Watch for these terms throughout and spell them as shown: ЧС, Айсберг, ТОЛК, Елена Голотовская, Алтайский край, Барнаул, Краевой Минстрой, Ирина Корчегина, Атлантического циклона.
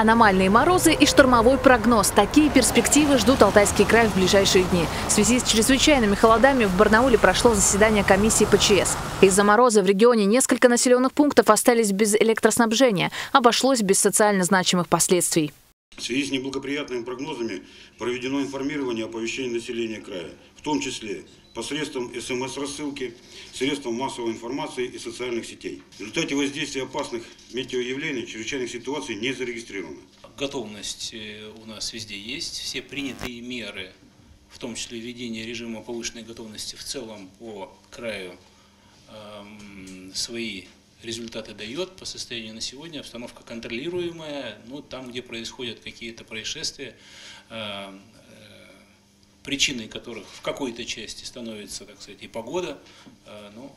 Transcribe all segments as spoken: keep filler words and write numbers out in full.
Аномальные морозы и штормовой прогноз. Такие перспективы ждут Алтайский край в ближайшие дни. В связи с чрезвычайными холодами в Барнауле прошло заседание комиссии по ЧС. Из-за мороза в регионе несколько населенных пунктов остались без электроснабжения. Обошлось без социально значимых последствий. В связи с неблагоприятными прогнозами проведено информирование о оповещении населения края, в том числе посредством эс эм эс-рассылки, средств массовой информации и социальных сетей. В результате воздействия опасных метеоявлений чрезвычайных ситуаций не зарегистрировано. Готовность у нас везде есть. Все принятые меры, в том числе введение режима повышенной готовности в целом по краю, эм, свои результаты дает. По состоянию на сегодня обстановка контролируемая, но там, где происходят какие-то происшествия, э, причиной которых в какой-то части становится, так сказать, и погода, э, но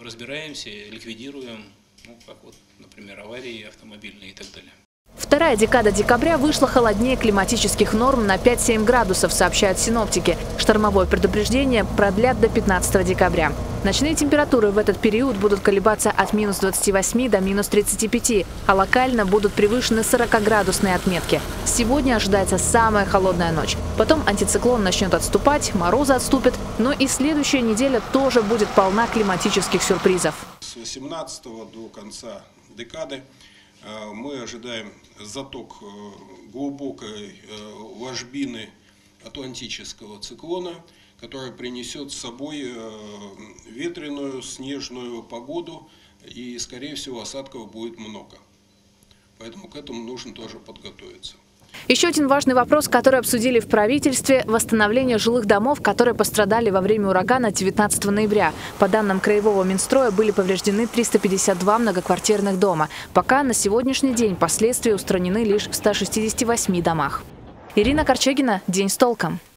разбираемся, ликвидируем, ну, как вот, например, аварии автомобильные и так далее. Вторая декада декабря вышла холоднее климатических норм на пять-семь градусов, сообщают синоптики. Штормовое предупреждение продлят до пятнадцатого декабря. Ночные температуры в этот период будут колебаться от минус двадцати восьми до минус тридцати пяти, а локально будут превышены сорокаградусные отметки. Сегодня ожидается самая холодная ночь. Потом антициклон начнет отступать, морозы отступят, но и следующая неделя тоже будет полна климатических сюрпризов. С восемнадцатого до конца декады мы ожидаем заток глубокой ложбины Атлантического циклона, который принесет с собой ветреную, снежную погоду, и, скорее всего, осадков будет много. Поэтому к этому нужно тоже подготовиться. Еще один важный вопрос, который обсудили в правительстве – восстановление жилых домов, которые пострадали во время урагана девятнадцатого ноября. По данным Краевого Минстроя, были повреждены триста пятьдесят два многоквартирных дома. Пока на сегодняшний день последствия устранены лишь в ста шестидесяти восьми домах. Ирина Корчегина. День с толком.